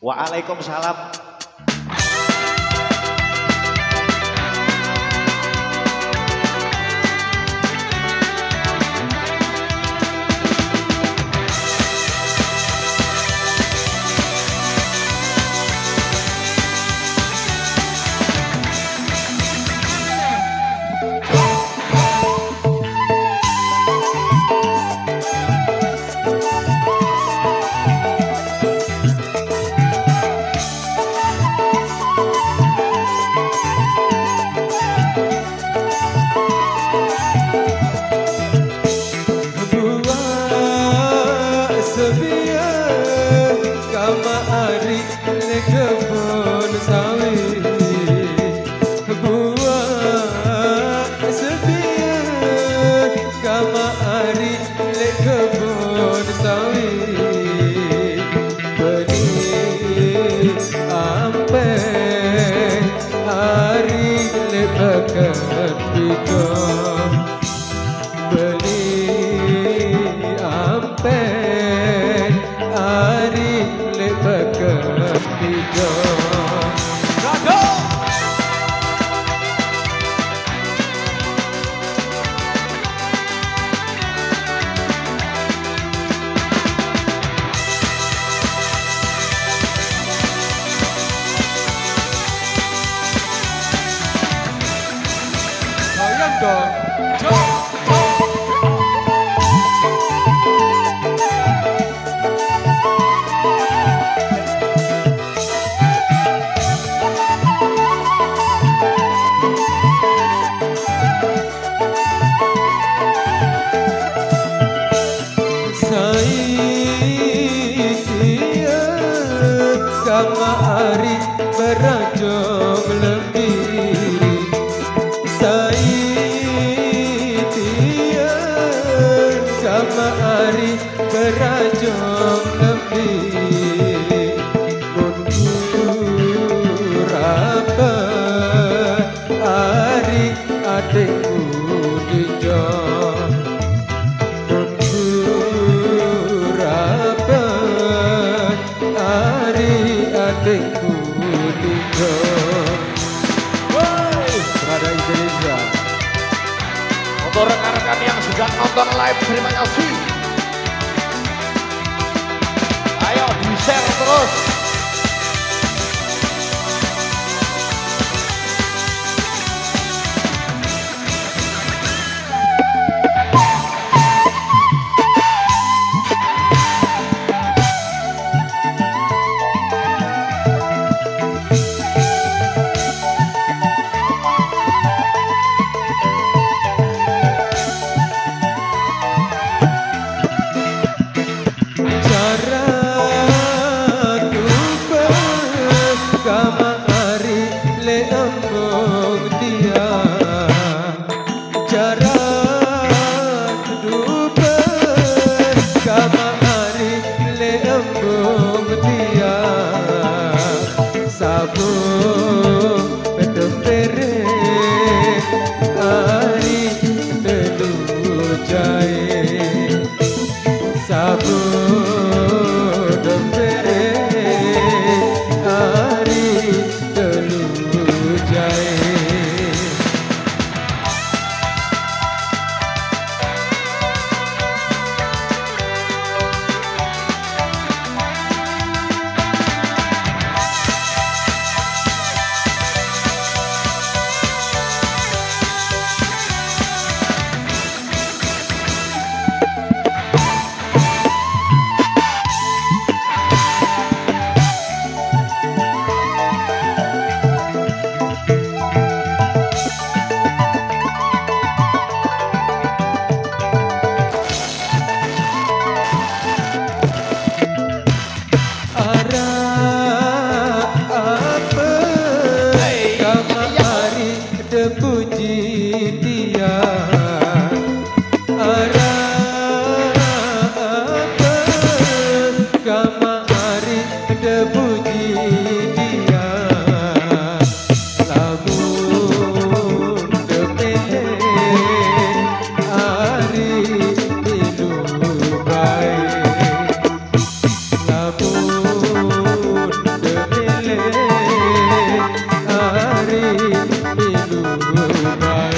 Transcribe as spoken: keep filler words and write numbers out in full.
Waalaikumsalam. Untuk rekan-rekan yang sudah nonton live, terima kasih. Ayo di-share terus. أبدا.